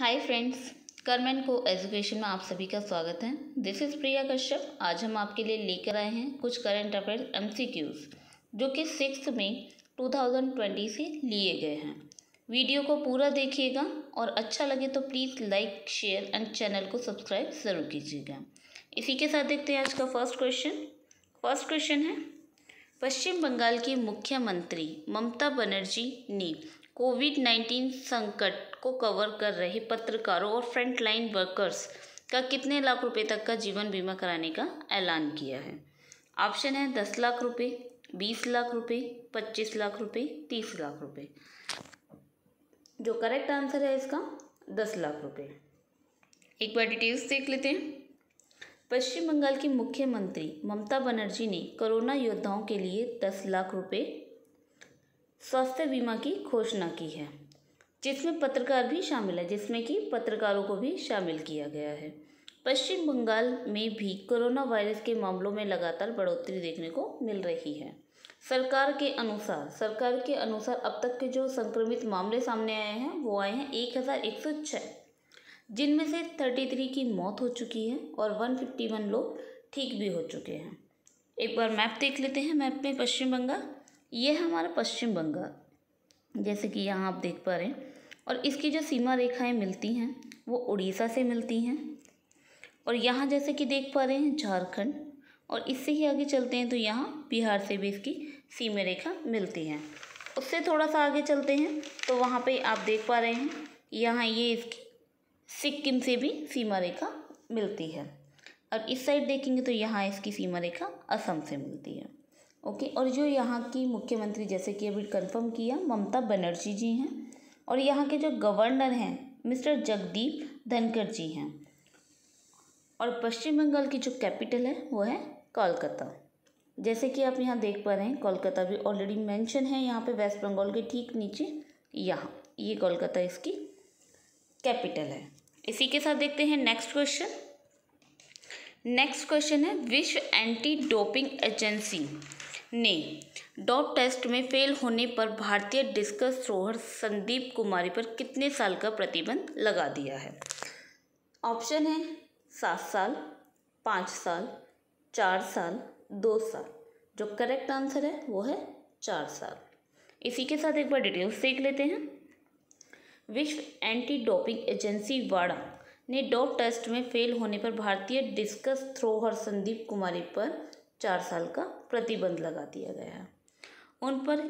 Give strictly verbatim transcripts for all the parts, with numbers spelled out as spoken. Hi friends, Karm and co education में आप सभी का स्वागत है। This is Priya Kashyap. आज हम आपके लिए लेकर आए हैं कुछ करंट अफेयर्स एमसीक्यूज़ जो कि सिक्स में दो हज़ार बीस से लिए गए हैं। वीडियो को पूरा देखिएगा और अच्छा लगे तो please like, share and channel को सब्सक्राइब ज़रूर कीजिएगा। इसी के साथ देखते हैं आज का फर्स्ट क्वेश्चन। फर्स्ट क्वेश्चन है, पश्चिम बंगाल की मुख्यमंत्री ममता बनर्जी ने कोविड नाइन्टीन संकट को कवर कर रहे पत्रकारों और फ्रंटलाइन वर्कर्स का कितने लाख रुपए तक का जीवन बीमा कराने का ऐलान किया है। ऑप्शन है दस लाख रुपए, बीस लाख रुपए, पच्चीस लाख रुपए, तीस लाख रुपए। जो करेक्ट आंसर है इसका दस लाख रुपए। एक बार डिटेल्स देख लेते हैं। पश्चिम बंगाल की मुख्यमंत्री ममता बनर्जी ने कोरोना योद्धाओं के लिए दस लाख रुपए स्वास्थ्य बीमा की घोषणा की है, जिसमें पत्रकार भी शामिल है, जिसमें कि पत्रकारों को भी शामिल किया गया है। पश्चिम बंगाल में भी कोरोना वायरस के मामलों में लगातार बढ़ोतरी देखने को मिल रही है। सरकार के अनुसार सरकार के अनुसार अब तक के जो संक्रमित मामले सामने आए हैं वो आए हैं एक हज़ार एक सौ छः, जिनमें से तैंतीस की मौत हो चुकी है और एक सौ इक्यावन लोग ठीक भी हो चुके हैं। एक बार मैप देख लेते हैं। मैप में पश्चिम बंगाल, ये है हमारा पश्चिम बंगाल, जैसे कि यहाँ आप देख पा रहे हैं, और इसकी जो सीमा रेखाएं मिलती हैं वो उड़ीसा से मिलती हैं, और यहाँ जैसे कि देख पा रहे हैं झारखंड, और इससे ही आगे चलते हैं तो यहाँ बिहार से भी इसकी सीमा रेखा मिलती है। उससे थोड़ा सा आगे चलते हैं तो वहाँ पर आप देख पा रहे हैं, यहाँ ये इसकी सिक्किम से भी सीमा रेखा मिलती है, और इस साइड देखेंगे तो यहाँ इसकी सीमा रेखा असम से मिलती है। ओके, और जो यहाँ की मुख्यमंत्री, जैसे कि अभी कंफर्म किया, ममता बनर्जी जी हैं, और यहाँ के जो गवर्नर हैं मिस्टर जगदीप धनखड़ जी हैं, और पश्चिम बंगाल की जो कैपिटल है वो है कोलकाता। जैसे कि आप यहाँ देख पा रहे हैं, कोलकाता भी ऑलरेडी मैंशन है यहाँ पर, वेस्ट बंगाल के ठीक नीचे यहाँ ये कोलकाता इसकी कैपिटल है। इसी के साथ देखते हैं नेक्स्ट क्वेश्चन। नेक्स्ट क्वेश्चन है, विश्व एंटी डोपिंग एजेंसी ने डोप टेस्ट में फेल होने पर भारतीय डिस्कस थ्रोअर संदीप कुमारी पर कितने साल का प्रतिबंध लगा दिया है। ऑप्शन है सात साल, पाँच साल, चार साल, दो साल। जो करेक्ट आंसर है वो है चार साल। इसी के साथ एक बार डिटेल्स देख लेते हैं। विश्व एंटी डोपिंग एजेंसी वाड़ा ने डोप टेस्ट में फेल होने पर भारतीय डिस्कस थ्रोअर संदीप कुमारी पर चार साल का प्रतिबंध लगा दिया गया है। उन पर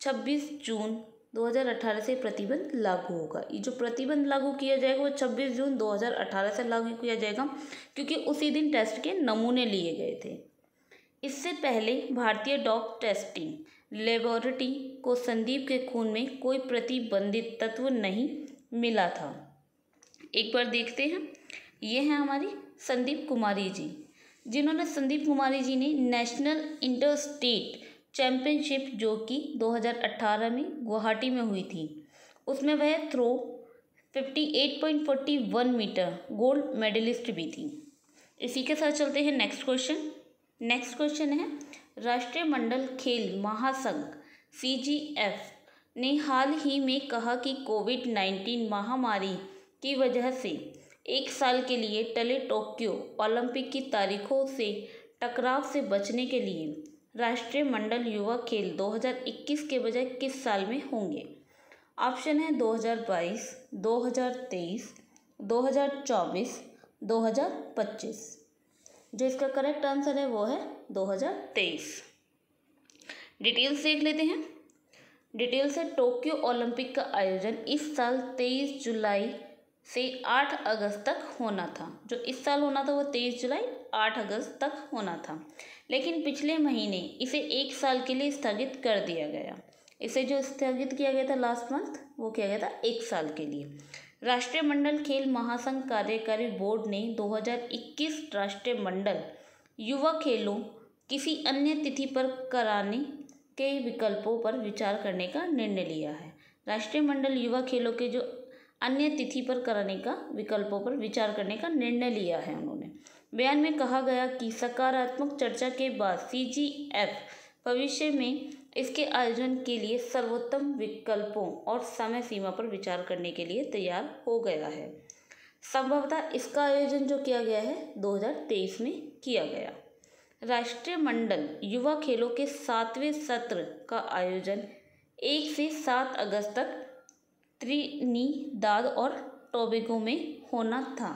छब्बीस जून दो हज़ार अठारह से प्रतिबंध लागू होगा। ये जो प्रतिबंध लागू किया जाएगा वो छब्बीस जून दो हज़ार अठारह से लागू किया जाएगा, क्योंकि उसी दिन टेस्ट के नमूने लिए गए थे। इससे पहले भारतीय डोप टेस्टिंग लेबोरेटरी को संदीप के खून में कोई प्रतिबंधित तत्व नहीं मिला था। एक बार देखते हैं, ये हैं हमारी संदीप कुमारी जी, जिन्होंने संदीप कुमारी जी ने नेशनल इंटर स्टेट चैम्पियनशिप जो कि दो हज़ार अठारह में गुवाहाटी में हुई थी, उसमें वह थ्रो अट्ठावन पॉइंट चार एक मीटर गोल्ड मेडलिस्ट भी थी। इसी के साथ चलते हैं नेक्स्ट क्वेश्चन। नेक्स्ट क्वेश्चन है, राष्ट्रीय मंडल खेल महासंघ सी जी एफ ने हाल ही में कहा कि कोविड नाइन्टीन महामारी की वजह से एक साल के लिए टले टोक्यो ओलंपिक की तारीखों से टकराव से बचने के लिए राष्ट्रीय मंडल युवा खेल दो हज़ार इक्कीस के बजाय किस साल में होंगे। ऑप्शन है दो हज़ार बाईस, दो हज़ार तेईस, दो हज़ार चौबीस, दो हज़ार पच्चीस। जो इसका करेक्ट आंसर है वो है दो हज़ार तेईस। डिटेल्स देख लेते हैं। डिटेल्स है, टोक्यो ओलंपिक का आयोजन इस साल तेईस जुलाई से आठ अगस्त तक होना था। जो इस साल होना था वो तेईस जुलाई आठ अगस्त तक होना था, लेकिन पिछले महीने इसे एक साल के लिए स्थगित कर दिया गया। इसे जो स्थगित किया गया था लास्ट मंथ, वो किया गया था एक साल के लिए। राष्ट्रीय मंडल खेल महासंघ कार्यकारी बोर्ड ने दो हज़ार इक्कीस राष्ट्रीय मंडल युवा खेलों किसी अन्य तिथि पर कराने के विकल्पों पर विचार करने का निर्णय लिया है। राष्ट्रीय मंडल युवा खेलों के जो अन्य तिथि पर कराने का विकल्पों पर विचार करने का निर्णय लिया है उन्होंने। बयान में कहा गया कि सकारात्मक चर्चा के बाद सी जी एफ भविष्य में इसके आयोजन के लिए सर्वोत्तम विकल्पों और समय सीमा पर विचार करने के लिए तैयार हो गया है। संभवतः इसका आयोजन जो किया गया है दो हज़ार तेईस में किया गया। राष्ट्रीय मंडल युवा खेलों के सातवें सत्र का आयोजन एक से सात अगस्त तक त्रिनिदाद और टोबैगो में होना था।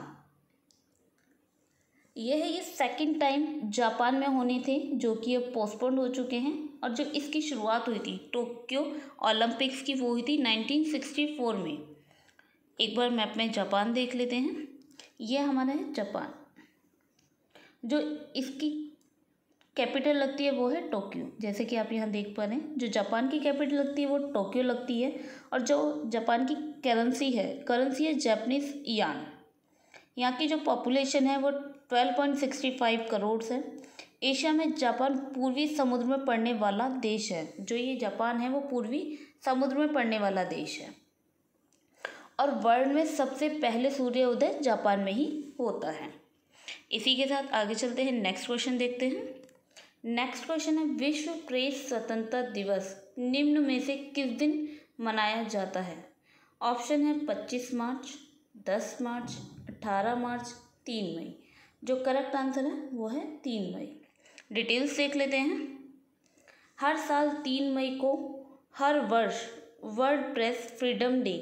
यह ये सेकेंड टाइम जापान में होने थे जो कि अब पोस्टपोन हो चुके हैं। और जब इसकी शुरुआत हुई थी टोक्यो ओलंपिक्स की वो हुई थी नाइनटीन सिक्सटी फोर में। एक बार मैप में जापान देख लेते हैं। यह हमारा है जापान, जो इसकी कैपिटल लगती है वो है टोक्यो, जैसे कि आप यहाँ देख पा रहे हैं। जो जापान की कैपिटल लगती है वो टोक्यो लगती है। और जो जापान की करेंसी है करेंसी है जापानीज यान। यहाँ की जो पॉपुलेशन है वो बारह पॉइंट सिक्स पाँच करोड़ है। एशिया में जापान पूर्वी समुद्र में पड़ने वाला देश है। जो ये जापान है वो पूर्वी समुद्र में पड़ने वाला देश है। और वर्ल्ड में सबसे पहले सूर्योदय जापान में ही होता है। इसी के साथ आगे चलते हैं, नेक्स्ट क्वेश्चन देखते हैं। नेक्स्ट क्वेश्चन है, विश्व प्रेस स्वतंत्रता दिवस निम्न में से किस दिन मनाया जाता है? ऑप्शन है पच्चीस मार्च, दस मार्च, अठारह मार्च, तीन मई। जो करेक्ट आंसर है वो है तीन मई। डिटेल्स देख लेते हैं। हर साल तीन मई को हर वर्ष वर्ल्ड प्रेस फ्रीडम डे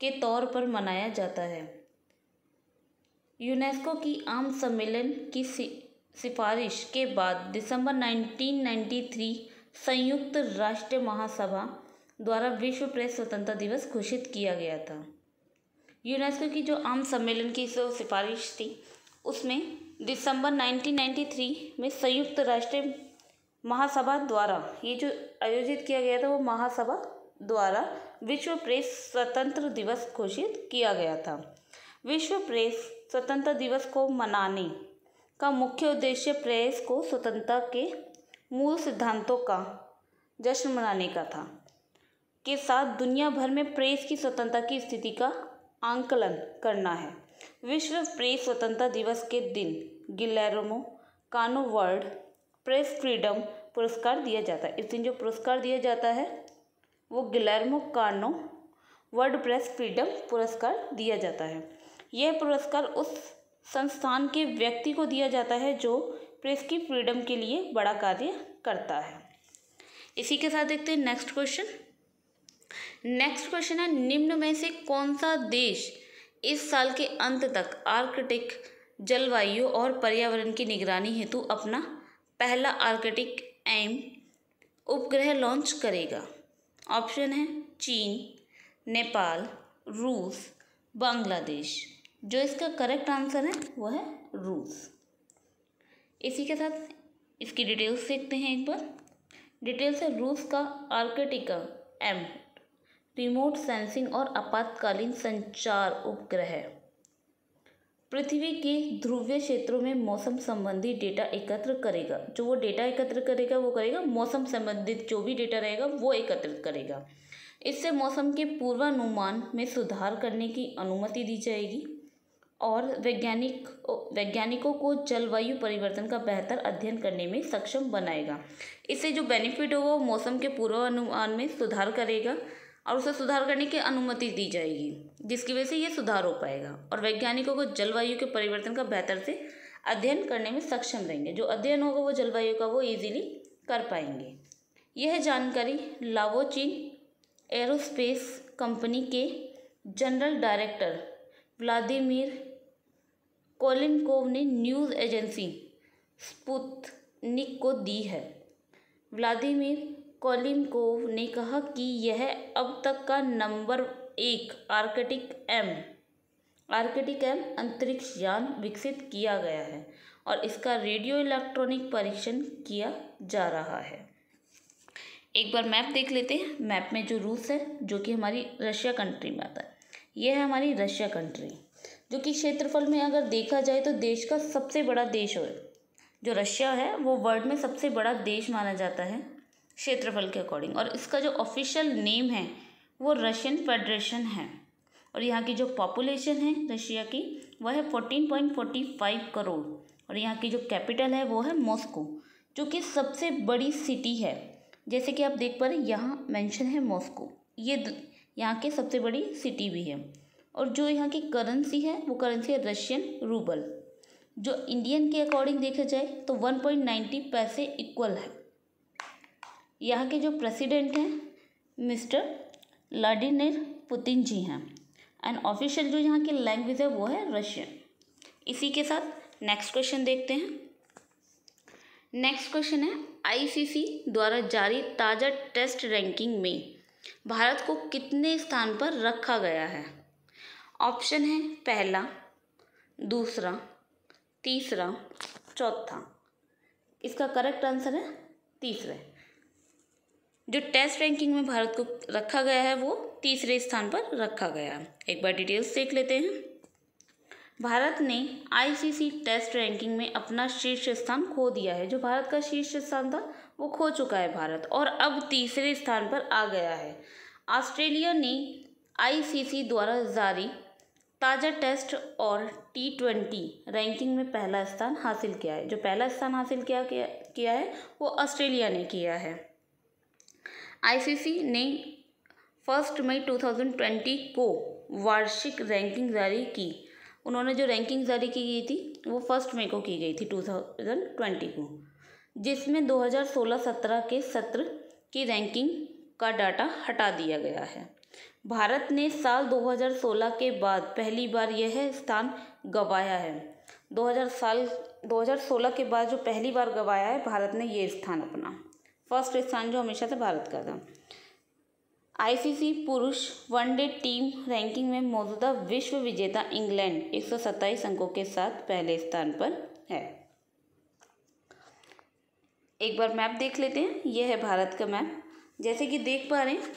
के तौर पर मनाया जाता है। यूनेस्को की आम सम्मेलन की सिफारिश के बाद दिसंबर नाइनटीन नाइन्टी थ्री संयुक्त राष्ट्र महासभा द्वारा विश्व प्रेस स्वतंत्रता दिवस घोषित किया गया था। यूनेस्को की जो आम सम्मेलन की जो सिफारिश थी उसमें दिसंबर नाइनटीन नाइन्टी थ्री में संयुक्त राष्ट्र महासभा द्वारा ये जो आयोजित किया गया था वो महासभा द्वारा विश्व प्रेस स्वतंत्र दिवस घोषित किया गया था। विश्व प्रेस स्वतंत्रता दिवस को मनाने का मुख्य उद्देश्य प्रेस को स्वतंत्रता के मूल सिद्धांतों का जश्न मनाने का था, के साथ दुनिया भर में प्रेस की स्वतंत्रता की स्थिति का आंकलन करना है। विश्व प्रेस स्वतंत्रता दिवस के दिन गिलेर्मो कानो वर्ल्ड प्रेस फ्रीडम पुरस्कार दिया जाता है। इस दिन जो पुरस्कार दिया जाता है वो गिलेर्मो कानो वर्ल्ड प्रेस फ्रीडम पुरस्कार दिया जाता है। यह पुरस्कार उस संस्थान के व्यक्ति को दिया जाता है जो प्रेस की फ्रीडम के लिए बड़ा कार्य करता है। इसी के साथ देखते हैं नेक्स्ट क्वेश्चन। नेक्स्ट क्वेश्चन है, निम्न में से कौन सा देश इस साल के अंत तक आर्कटिक जलवायु और पर्यावरण की निगरानी हेतु अपना पहला आर्कटिक एम उपग्रह लॉन्च करेगा? ऑप्शन है चीन, नेपाल, रूस, बांग्लादेश। जो इसका करेक्ट आंसर है वो है रूस। इसी के साथ इसकी डिटेल्स देखते हैं। एक बार डिटेल्स है, रूस का आर्कटिका एम रिमोट सेंसिंग और आपातकालीन संचार उपग्रह पृथ्वी के ध्रुवीय क्षेत्रों में मौसम संबंधी डेटा एकत्र करेगा। जो वो डेटा एकत्र करेगा वो करेगा मौसम संबंधित जो भी डेटा रहेगा वो एकत्रित करेगा। इससे मौसम के पूर्वानुमान में सुधार करने की अनुमति दी जाएगी और वैज्ञानिक वैज्ञानिकों को जलवायु परिवर्तन का बेहतर अध्ययन करने में सक्षम बनाएगा। इससे जो बेनिफिट होगा वो मौसम के पूर्वानुमान में सुधार करेगा और उसे सुधार करने की अनुमति दी जाएगी, जिसकी वजह से ये सुधार हो पाएगा और वैज्ञानिकों को जलवायु के परिवर्तन का बेहतर से अध्ययन करने में सक्षम रहेंगे। जो अध्ययन होगा वो जलवायु का वो इजीली कर पाएंगे। यह जानकारी लावोचिन एरोस्पेस कंपनी के जनरल डायरेक्टर व्लादिमीर कोलिनकोव ने न्यूज़ एजेंसी स्पुतनिक को दी है। व्लादिमीर कोलिनकोव ने कहा कि यह अब तक का नंबर एक आर्कटिक एम आर्कटिक एम अंतरिक्ष यान विकसित किया गया है और इसका रेडियो इलेक्ट्रॉनिक परीक्षण किया जा रहा है। एक बार मैप देख लेते हैं। मैप में जो रूस है जो कि हमारी रशिया कंट्री में आता है, यह है हमारी रशिया कंट्री, जो कि क्षेत्रफल में अगर देखा जाए तो देश का सबसे बड़ा देश हो। जो रशिया है वो वर्ल्ड में सबसे बड़ा देश माना जाता है क्षेत्रफल के अकॉर्डिंग। और इसका जो ऑफिशियल नेम है वो रशियन फेडरेशन है। और यहाँ की जो पॉपुलेशन है रशिया की वह है चौदह पॉइंट चार पाँच करोड़। और यहाँ की जो कैपिटल है वो है मॉस्को, जो कि सबसे बड़ी सिटी है। जैसे कि आप देख पा रहे हैं यहाँ मेंशन है मॉस्को, ये यहाँ के सबसे बड़ी सिटी भी है। और जो यहाँ की करेंसी है वो करेंसी है रशियन रूबल, जो इंडियन के अकॉर्डिंग देखा जाए तो वन पॉइंट नाइन्टी पैसे इक्वल है। यहाँ के जो प्रेसिडेंट हैं मिस्टर व्लादिमीर पुतिन जी हैं, एंड ऑफिशियल जो यहाँ की लैंग्वेज है वो है रशियन। इसी के साथ नेक्स्ट क्वेश्चन देखते हैं। नेक्स्ट क्वेश्चन है आईसीसी द्वारा जारी ताज़ा टेस्ट रैंकिंग में भारत को कितने स्थान पर रखा गया है। ऑप्शन है पहला, दूसरा, तीसरा, चौथा। इसका करेक्ट आंसर है तीसरे। जो टेस्ट रैंकिंग में भारत को रखा गया है वो तीसरे स्थान पर रखा गया है। एक बार डिटेल्स देख लेते हैं। भारत ने आईसीसी टेस्ट रैंकिंग में अपना शीर्ष स्थान खो दिया है। जो भारत का शीर्ष स्थान था वो खो चुका है भारत, और अब तीसरे स्थान पर आ गया है। ऑस्ट्रेलिया ने आईसीसी द्वारा जारी ताज़ा टेस्ट और टी ट्वेंटी रैंकिंग में पहला स्थान हासिल किया है। जो पहला स्थान हासिल किया किया, किया है वो ऑस्ट्रेलिया ने किया है। आईसीसी ने first May two thousand twenty को वार्षिक रैंकिंग जारी की। उन्होंने जो रैंकिंग जारी की गई थी वो फर्स्ट मई को की गई थी टू थाउजेंड ट्वेंटी को, जिसमें दो हज़ार सोलह सत्रह के सत्र की रैंकिंग का डाटा हटा दिया गया है। भारत ने साल दो हज़ार सोलह के बाद पहली बार यह स्थान गंवाया है। दो हज़ार साल दो हज़ार सोलह के बाद जो पहली बार गंवाया है भारत ने ये स्थान अपना, फर्स्ट स्थान जो हमेशा से भारत का था। आईसीसी पुरुष वनडे टीम रैंकिंग में मौजूदा विश्व विजेता इंग्लैंड एक सौ सत्ताईस अंकों के साथ पहले स्थान पर है। एक बार मैप देख लेते हैं। यह है भारत का मैप। जैसे कि देख पा रहे हैं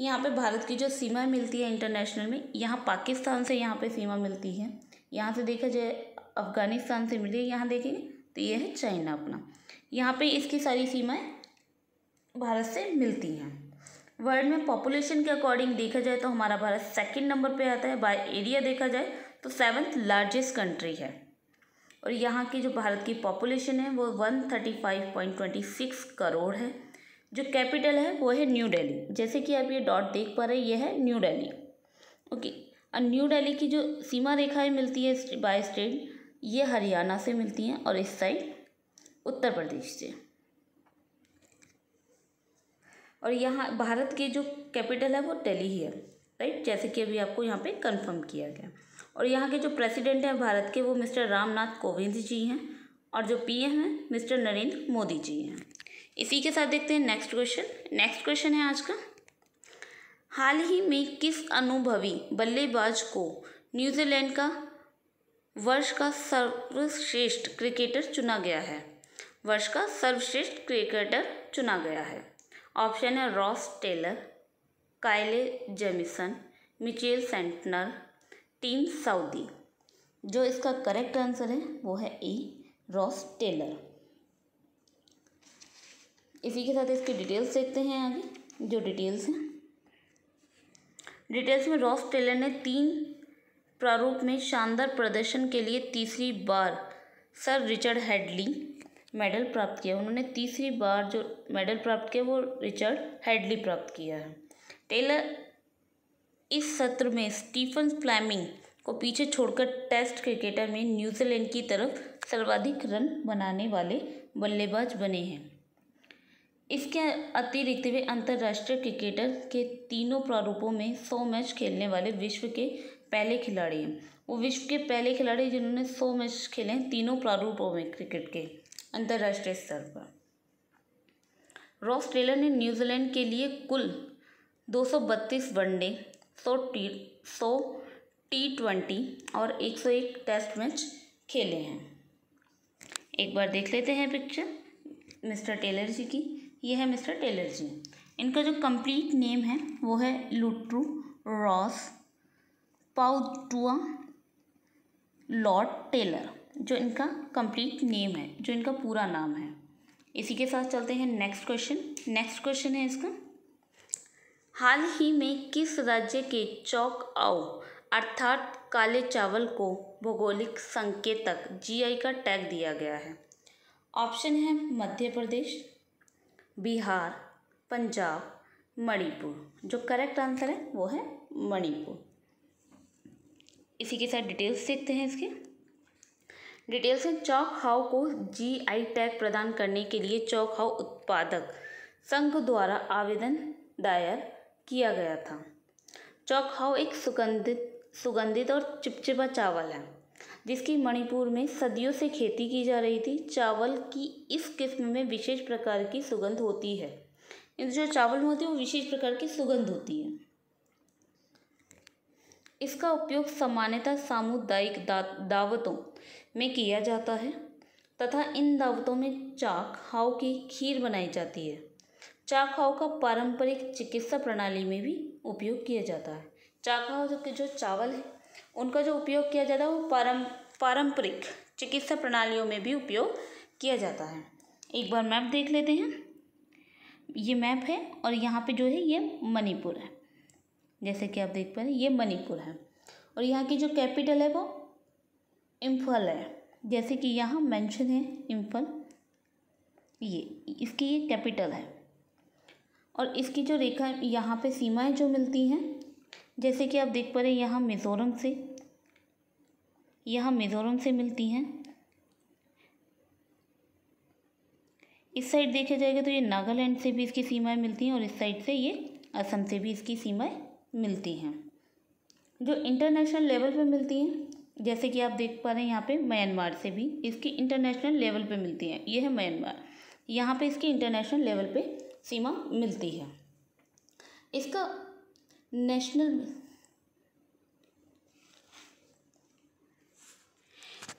यहाँ पे भारत की जो सीमा मिलती है इंटरनेशनल में, यहाँ पाकिस्तान से यहाँ पे सीमा मिलती है, यहाँ से देखा जाए अफगानिस्तान से मिली है, यहाँ देखेंगे तो यह है चाइना अपना। यहाँ पे इसकी सारी सीमाएँ भारत से मिलती हैं। वर्ल्ड में पॉपुलेशन के अकॉर्डिंग देखा जाए तो हमारा भारत सेकंड नंबर पे आता है। बाय एरिया देखा जाए तो सेवन्थ लार्जेस्ट कंट्री है, और यहाँ की जो भारत की पॉपुलेशन है वो one thirty five point two six crore है। जो कैपिटल है वो है न्यू दिल्ली। जैसे कि आप ये डॉट देख पा रहे हैं, यह है न्यू दिल्ली। ओके, और न्यू दिल्ली की जो सीमा रेखाएँ मिलती है बाय स्टेट, ये हरियाणा से मिलती हैं और इस साइड उत्तर प्रदेश से। और यहाँ भारत के जो कैपिटल है वो दिल्ली ही है, राइट, जैसे कि अभी आपको यहाँ पे कंफर्म किया गया। और यहाँ के जो प्रेसिडेंट हैं भारत के वो मिस्टर रामनाथ कोविंद जी हैं, और जो पीएम हैं मिस्टर नरेंद्र मोदी जी हैं। इसी के साथ देखते हैं नेक्स्ट क्वेश्चन। नेक्स्ट क्वेश्चन है आज का, हाल ही में किस अनुभवी बल्लेबाज को न्यूजीलैंड का वर्ष का सर्वश्रेष्ठ क्रिकेटर चुना गया है। वर्ष का सर्वश्रेष्ठ क्रिकेटर चुना गया है। ऑप्शन है Ross Taylor, Kyle Jamieson, Mitchell Santner, team Southee. जो इसका करेक्ट आंसर है वो है ए, रॉस टेलर। इसी के साथ इसकी डिटेल्स देखते हैं आगे। जो डिटेल्स हैं, डिटेल्स में रॉस टेलर ने तीन प्रारूप में शानदार प्रदर्शन के लिए तीसरी बार सर रिचर्ड हेडली मेडल प्राप्त किया। उन्होंने तीसरी बार जो मेडल प्राप्त किया वो रिचर्ड हेडली प्राप्त किया है। टेलर इस सत्र में स्टीफन फ्लेमिंग को पीछे छोड़कर टेस्ट क्रिकेटर में न्यूजीलैंड की तरफ सर्वाधिक रन बनाने वाले बल्लेबाज बने हैं। इसके अतिरिक्त वे अंतर्राष्ट्रीय क्रिकेटर के तीनों प्रारूपों में सौ मैच खेलने वाले विश्व के पहले खिलाड़ी हैं। वो विश्व के पहले खिलाड़ी जिन्होंने सौ मैच खेले हैं तीनों प्रारूपों में क्रिकेट के अंतर्राष्ट्रीय स्तर पर। रॉस टेलर ने न्यूजीलैंड के लिए कुल दो सौ बत्तीस वनडे, सौ टी ट्वेंटी और एक सौ एक टेस्ट मैच खेले हैं। एक बार देख लेते हैं पिक्चर मिस्टर टेलर जी की। यह है मिस्टर टेलर जी। इनका जो कंप्लीट नेम है वो है Luteru Ross Poutoa Lote Taylor, जो इनका कंप्लीट नेम है, जो इनका पूरा नाम है। इसी के साथ चलते हैं नेक्स्ट क्वेश्चन। नेक्स्ट क्वेश्चन है इसका, हाल ही में किस राज्य के चखआऊ अर्थात काले चावल को भौगोलिक संकेतक जीआई का टैग दिया गया है। ऑप्शन है मध्य प्रदेश, बिहार, पंजाब, मणिपुर। जो करेक्ट आंसर है वो है मणिपुर। इसी के साथ डिटेल्स देखते हैं इसके। डिटेल्स में चौखाओ को जीआई टैग प्रदान करने के लिए चौखाओ उत्पादक संघ द्वारा आवेदन दायर किया गया था। चौखाओ एक सुगंधित सुगंधित और चिपचिपा चावल है जिसकी मणिपुर में सदियों से खेती की जा रही थी। चावल की इस किस्म में विशेष प्रकार की सुगंध होती है। इन जो चावल होते हैं वो विशेष प्रकार की सुगंध होती है। इसका उपयोग सामान्यतः सामुदायिक दा, दावतों में किया जाता है तथा इन दावतों में चखखाऊ की खीर बनाई जाती है। चखखाऊ का पारंपरिक चिकित्सा प्रणाली में भी उपयोग किया जाता है। चखखाऊ के जो चावल है उनका जो उपयोग किया जाता है वो पारं पारंपरिक चिकित्सा प्रणालियों में भी उपयोग किया जाता है। एक बार मैप देख लेते हैं। ये मैप है और यहाँ पे जो है ये मणिपुर है, जैसे कि आप देख पा रहे हैं ये मणिपुर है। और यहाँ की जो कैपिटल है वो इम्फल है, जैसे कि यहाँ मेंशन है इम्फल, ये इसकी ये कैपिटल है। और इसकी जो रेखा यहाँ पे सीमाएं जो मिलती हैं, जैसे कि आप देख पा रहे हैं यहाँ मिज़ोरम से, यहाँ मिज़ोरम से मिलती हैं। इस साइड देखा जाएगा तो ये नागालैंड से भी इसकी सीमाएं मिलती हैं और इस साइड से ये असम से भी इसकी सीमाएं मिलती हैं, जो इंटरनेशनल लेवल पे मिलती हैं। जैसे कि आप देख पा रहे हैं यहाँ पे म्यांमार से भी इसकी इंटरनेशनल लेवल पे मिलती हैं। ये है म्यांमार, यहाँ पे इसकी इंटरनेशनल लेवल पे सीमा मिलती है। इसका नेशनल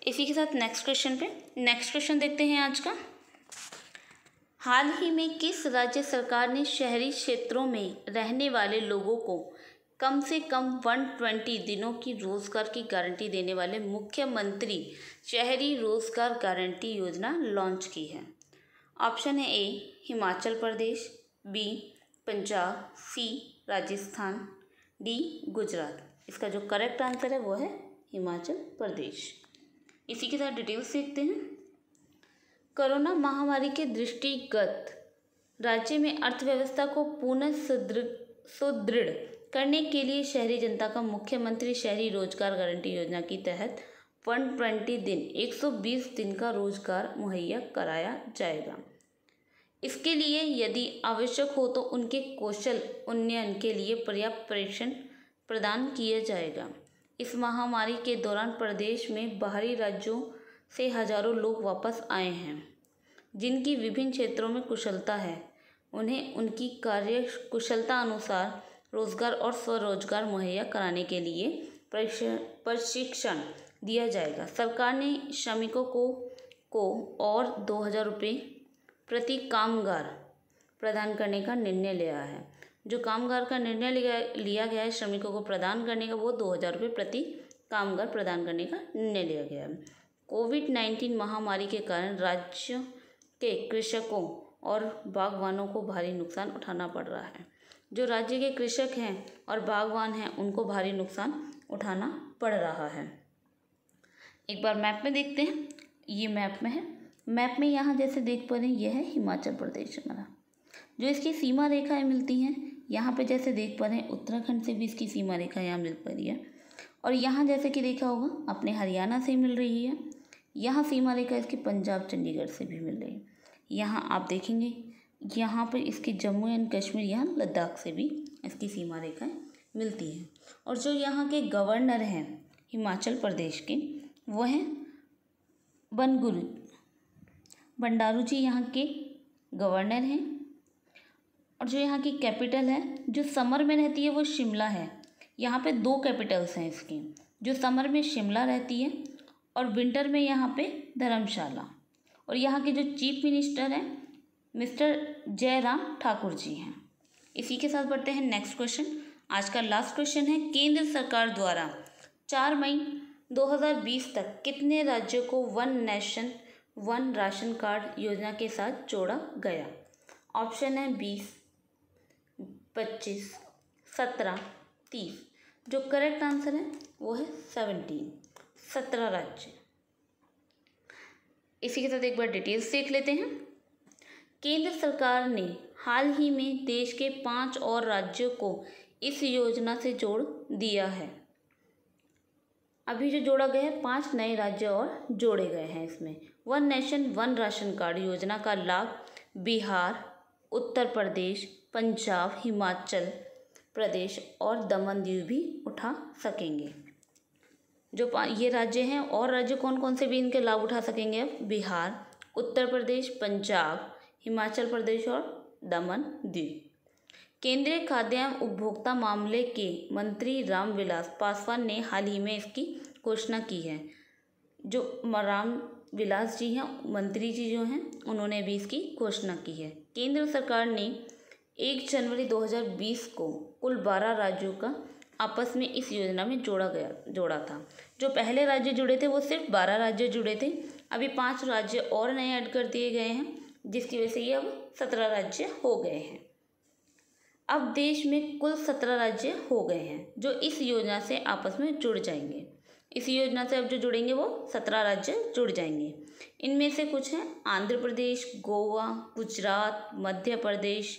इसी के साथ नेक्स्ट क्वेश्चन पे नेक्स्ट क्वेश्चन देखते हैं आज का। हाल ही में किस राज्य सरकार ने शहरी क्षेत्रों में रहने वाले लोगों को कम से कम एक सौ बीस दिनों की रोजगार की गारंटी देने वाले मुख्यमंत्री शहरी रोजगार गारंटी योजना लॉन्च की है? ऑप्शन है A Himachal Pradesh, B Punjab, C Rajasthan, D Gujarat. इसका जो करेक्ट आंसर है वो है हिमाचल प्रदेश। इसी के साथ डिटेल्स देखते हैं। कोरोना महामारी के दृष्टिगत राज्य में अर्थव्यवस्था को पुनः सुदृढ़ सुदृढ़ करने के लिए शहरी जनता का मुख्यमंत्री शहरी रोजगार गारंटी योजना के तहत एक सौ बीस दिन एक सौ बीस दिन का रोजगार मुहैया कराया जाएगा। इसके लिए यदि आवश्यक हो तो उनके कौशल उन्नयन के लिए पर्याप्त प्रशिक्षण प्रदान किया जाएगा। इस महामारी के दौरान प्रदेश में बाहरी राज्यों से हजारों लोग वापस आए हैं जिनकी विभिन्न क्षेत्रों में कुशलता है। उन्हें उनकी कार्य कुशलता अनुसार रोजगार और स्वरोजगार मुहैया कराने के लिए प्रशिक्षण दिया जाएगा। सरकार ने श्रमिकों को को और दो हज़ार रुपये प्रति कामगार प्रदान करने का निर्णय लिया है। जो कामगार का निर्णय लिया गया है श्रमिकों को प्रदान करने का, वो दो हज़ार रुपये प्रति कामगार प्रदान करने का निर्णय लिया गया है। कोविड नाइन्टीन महामारी के कारण राज्यों के कृषकों और बागवानों को भारी नुकसान उठाना पड़ रहा है। जो राज्य के कृषक हैं और बागवान हैं उनको भारी नुकसान उठाना पड़ रहा है। एक बार मैप में देखते हैं। ये मैप में है, मैप में यहाँ जैसे देख पा रहे हैं यह है हिमाचल प्रदेश हमारा। जो इसकी सीमा रेखाएँ मिलती हैं यहाँ पर जैसे देख पा रहे हैं उत्तराखंड से भी इसकी सीमा रेखा यहाँ मिल पा रही है। और यहाँ जैसे कि देखा होगा अपने हरियाणा से मिल रही है। यहाँ सीमा रेखा इसकी पंजाब चंडीगढ़ से भी मिल रही है। यहाँ आप देखेंगे यहाँ पर इसकी जम्मू एंड कश्मीर, यहाँ लद्दाख से भी इसकी सीमा रेखाएं मिलती हैं। और जो यहाँ के गवर्नर हैं हिमाचल प्रदेश के, वो हैं बनगुरु बंडारू जी, यहाँ के गवर्नर हैं। और जो यहाँ की कैपिटल है जो समर में रहती है वो शिमला है। यहाँ पे दो कैपिटल्स हैं इसकी, जो समर में शिमला रहती है और विंटर में यहाँ पे धर्मशाला। और यहाँ के जो चीफ मिनिस्टर हैं मिस्टर जयराम ठाकुर जी हैं। इसी के साथ बढ़ते हैं नेक्स्ट क्वेश्चन। आज का लास्ट क्वेश्चन है, केंद्र सरकार द्वारा चार मई दो हज़ार बीस तक कितने राज्यों को one nation one ration card योजना के साथ जोड़ा गया? ऑप्शन है बीस, पच्चीस, सत्रह, तीस। जो करेक्ट आंसर है वो है सेवनटीन, सत्रह राज्य। इसी के साथ एक बार डिटेल्स देख लेते हैं। केंद्र सरकार ने हाल ही में देश के पांच और राज्यों को इस योजना से जोड़ दिया है। अभी जो जोड़ा गया है पांच नए राज्य और जोड़े गए हैं इसमें। One nation one ration card योजना का लाभ बिहार, उत्तर प्रदेश, पंजाब, हिमाचल प्रदेश और दमन दीव भी उठा सकेंगे। जो ये राज्य हैं और राज्य कौन कौन से भी इनके लाभ उठा सकेंगे? बिहार, उत्तर प्रदेश, पंजाब, हिमाचल प्रदेश और दमन दीव। केंद्रीय खाद्यान्न उपभोक्ता मामले के मंत्री रामविलास पासवान ने हाल ही में इसकी घोषणा की है। जो रामविलास जी हैं, मंत्री जी जो हैं, उन्होंने भी इसकी घोषणा की है। केंद्र सरकार ने एक जनवरी दो हज़ार बीस को कुल बारह राज्यों का आपस में इस योजना में जोड़ा गया जोड़ा था। जो पहले राज्य जुड़े थे वो सिर्फ बारह राज्य जुड़े थे, अभी पाँच राज्य और नए ऐड कर दिए गए हैं, जिसकी वजह से ये अब सत्रह राज्य हो गए हैं। अब देश में कुल सत्रह राज्य हो गए हैं जो इस योजना से आपस में जुड़ जाएंगे। इस योजना से अब जो जुड़ेंगे वो सत्रह राज्य जुड़ जाएंगे। इनमें से कुछ हैं आंध्र प्रदेश, गोवा, गुजरात, मध्य प्रदेश,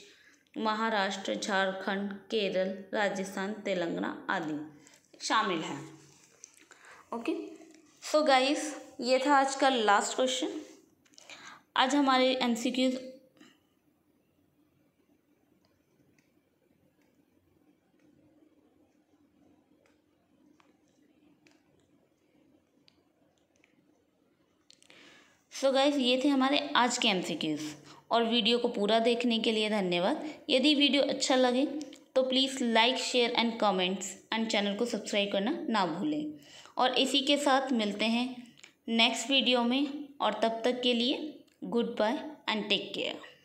महाराष्ट्र, झारखंड, केरल, राजस्थान, तेलंगाना आदि शामिल हैं। ओके, सो गाइस ये था आज का लास्ट क्वेश्चन। आज हमारे M C Qs so guys ये थे हमारे आज के एमसीक्यूज़ और वीडियो को पूरा देखने के लिए धन्यवाद। यदि वीडियो अच्छा लगे तो please like, share and comments and channel को सब्सक्राइब करना ना भूलें। और इसी के साथ मिलते हैं नेक्स्ट वीडियो में, और तब तक के लिए good bye and take care.